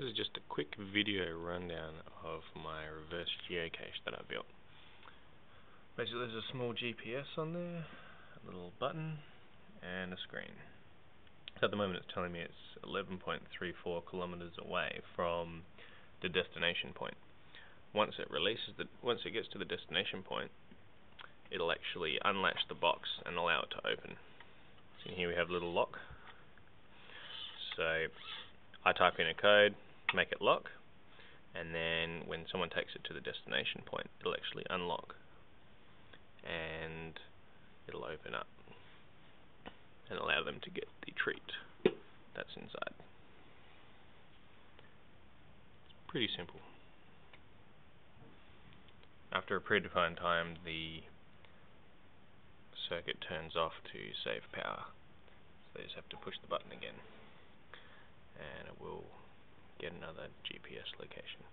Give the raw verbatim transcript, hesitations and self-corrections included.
This is just a quick video rundown of my reverse geocache that I built. Basically there's a small G P S on there, a little button, and a screen. So at the moment it's telling me it's eleven point three four kilometers away from the destination point. Once it releases the, once it gets to the destination point, it'll actually unlatch the box and allow it to open. So here we have a little lock. So I type in a code, make it lock, and then when someone takes it to the destination point, it'll actually unlock and it'll open up and allow them to get the treat that's inside. It's pretty simple. After a predefined time, the circuit turns off to save power, so they just have to push the button again and it will get another G P S location.